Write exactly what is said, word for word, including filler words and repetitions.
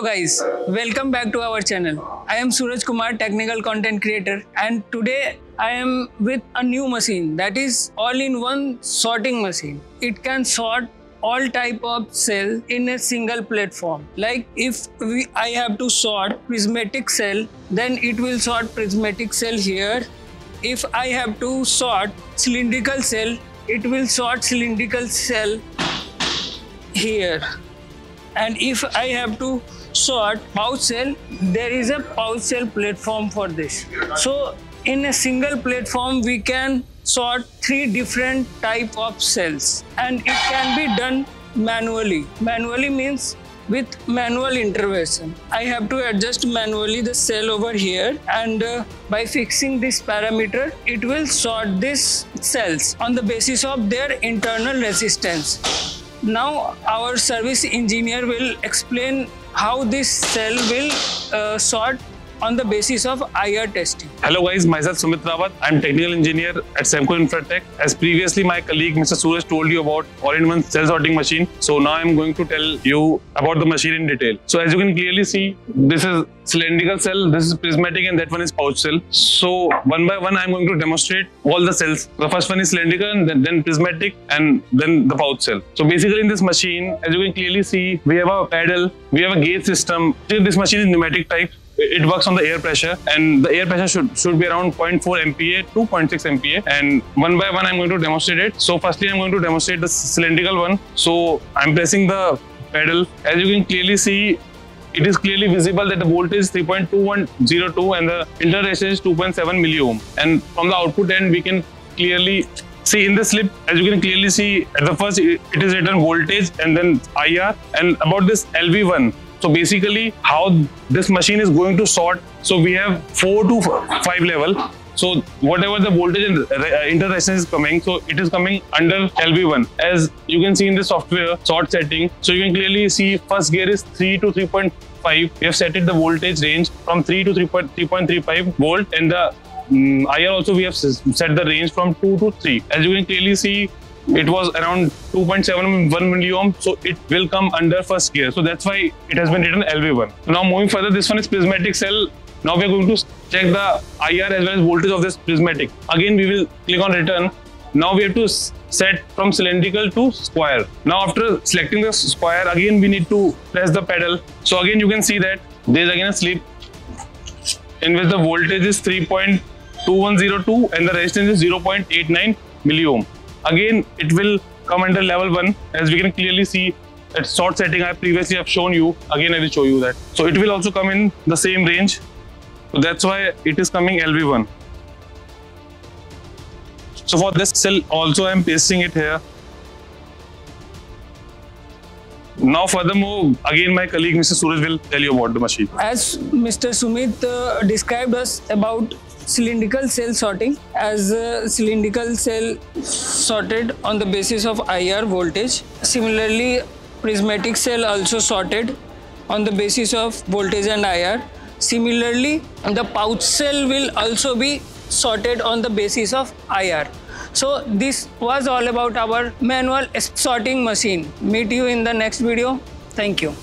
Hello guys, welcome back to our channel. I am Suraj Kumar, technical content creator, and today I am with a new machine, that is all-in-one sorting machine. It can sort all type of cell in a single platform. Like if we, I have to sort prismatic cell, then it will sort prismatic cell here. If I have to sort cylindrical cell, it will sort cylindrical cell here. And if I have to sort pouch cell, there is a pouch cell platform for this. So in a single platform, we can sort three different type of cells, and it can be done manually. Manually means with manual intervention. I have to adjust manually the cell over here, and uh, by fixing this parameter, it will sort these cells on the basis of their internal resistance. Now our service engineer will explain how this cell will uh, sort on the basis of I R testing. Hello guys, myself Sumit Rawat. I am technical engineer at Semco Infratech. As previously my colleague Mister Suresh told you about all-in-one cell sorting machine. So now I am going to tell you about the machine in detail. So as you can clearly see, this is cylindrical cell, this is prismatic, and that one is pouch cell. So one by one I am going to demonstrate all the cells. The first one is cylindrical, and then, then prismatic, and then the pouch cell. So basically in this machine, as you can clearly see, we have a pedal, we have a gauge system. This machine is pneumatic type. It works on the air pressure, and the air pressure should, should be around zero point four M P A to zero point six M P A, and one by one I'm going to demonstrate it. So firstly I'm going to demonstrate the cylindrical one. So I'm pressing the pedal. As you can clearly see, it is clearly visible that the voltage is three point two one zero two and the internal resistance is two point seven milliohm, and from the output end we can clearly see in the slip, as you can clearly see, at the first it is written voltage and then I R, and about this L V one. So basically how this machine is going to sort, so we have four to five level. So whatever the voltage and internal resistance is coming, so it is coming under L V one. As you can see in the software sort setting, so you can clearly see first gear is three to three point five. We have set it the voltage range from three to three point three five volt, and the um, I R also we have set the range from two to three. As you can clearly see, it was around two point seven one milliohm, so it will come under first gear. So that's why it has been written L V one. Now moving further, this one is prismatic cell. Now we are going to check the I R as well as voltage of this prismatic. Again we will click on return. Now we have to set from cylindrical to square. Now after selecting the square, again we need to press the pedal. So again you can see that there is again a slip in which the voltage is three point two one zero two and the resistance is zero point eight nine milliohm. Again, it will come under level one. As we can clearly see, that sort setting I previously have shown you. Again, I will show you that. So it will also come in the same range. So that's why it is coming L V one. So for this cell also I am pasting it here. Now furthermore, again my colleague Mister Suresh will tell you about the machine. As Mister Sumit uh, described us about cylindrical cell sorting, as uh, cylindrical cell sorted on the basis of I R voltage. Similarly, prismatic cell also sorted on the basis of voltage and I R. Similarly, the pouch cell will also be sorted on the basis of I R. So this was all about our manual sorting machine. Meet you in the next video. Thank you.